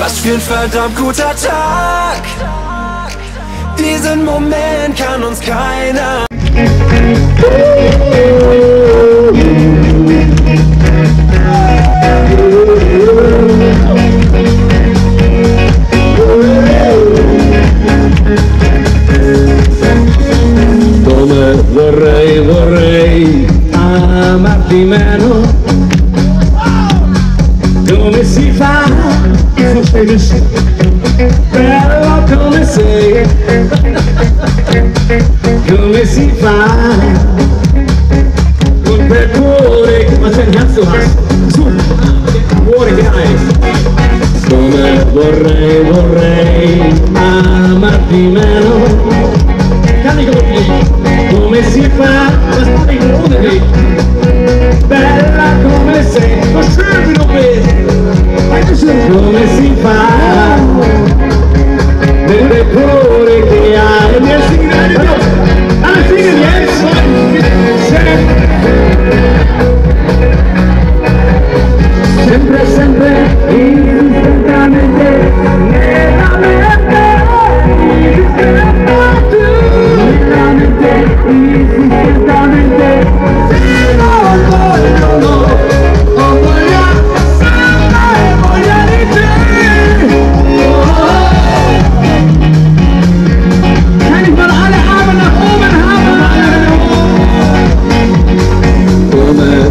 Was für ein verdammt guter Tag. Diesen Moment kann uns keiner. Come vorrei amarti meno. Come si fa a felice? Però come sei? Come si fa? Con quel cuore che faccia il cazzo su, cuore che hai. Come vorrei amarti meno. Come si fa a stare in modo lì? Bella come sei, così lo vedo. Come si fa nel decore che hai? Mi assegnare no, alla fine di essere sempre, sempre instantaneamente nella mente. Instantaneamente se non vogliono, ho voglia, sempre voglia di te. Come